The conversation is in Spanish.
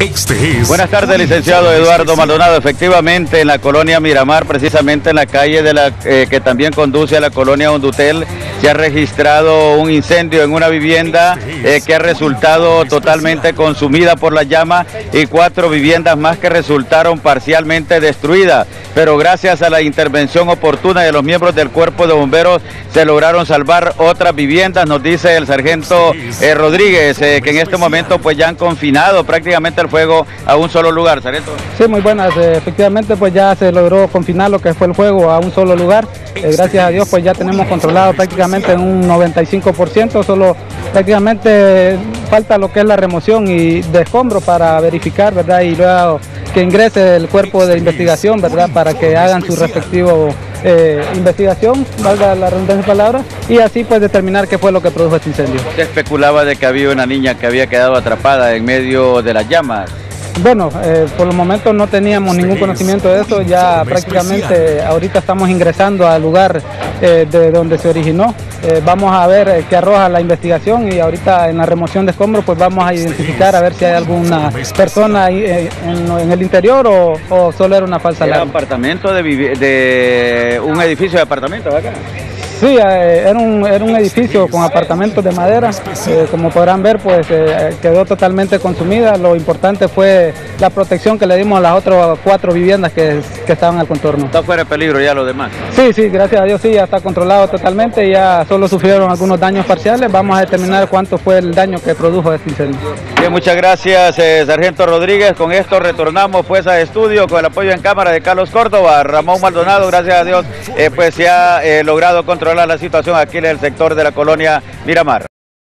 Este es... Buenas tardes, licenciado Eduardo Maldonado. Efectivamente, en la colonia Miramar, precisamente en la calle de la que también conduce a la colonia Hondutel, se ha registrado un incendio en una vivienda que ha resultado totalmente consumida por la llama y 4 viviendas más que resultaron parcialmente destruidas. Pero gracias a la intervención oportuna de los miembros del cuerpo de bomberos se lograron salvar otras viviendas, nos dice el sargento Rodríguez, que en este momento pues ya han confinado prácticamente el fuego a un solo lugar, sargento. Sí, muy buenas, efectivamente pues ya se logró confinar lo que fue el fuego a un solo lugar, gracias a Dios pues ya tenemos controlado prácticamente en un 95%, solo prácticamente falta lo que es la remoción y de escombros para verificar, ¿verdad? Y luego que ingrese el cuerpo de investigación, ¿verdad? Para que hagan su respectivo investigación, valga la redundancia de palabras, y así pues determinar qué fue lo que produjo este incendio. Se especulaba de que había una niña que había quedado atrapada en medio de las llamas. Bueno, por el momento no teníamos ningún conocimiento de eso, ya prácticamente ahorita estamos ingresando al lugar de donde se originó. Vamos a ver qué arroja la investigación y ahorita en la remoción de escombros pues vamos a identificar a ver si hay alguna persona ahí, en el interior o solo era una falsa alarma. ¿Era apartamento de un edificio de apartamentos acá? Sí, era un edificio con apartamentos de madera, como podrán ver pues quedó totalmente consumida, lo importante fue la protección que le dimos a las otras 4 viviendas que estaban al contorno. ¿Está fuera de peligro ya lo demás? Sí, sí, gracias a Dios sí, ya está controlado totalmente, ya solo sufrieron algunos daños parciales, vamos a determinar cuánto fue el daño que produjo este incendio. Bien, muchas gracias sargento Rodríguez, con esto retornamos pues a estudio con el apoyo en cámara de Carlos Córdoba, Ramón Maldonado, gracias a Dios pues se ha logrado controlar la situación aquí en el sector de la colonia Miramar.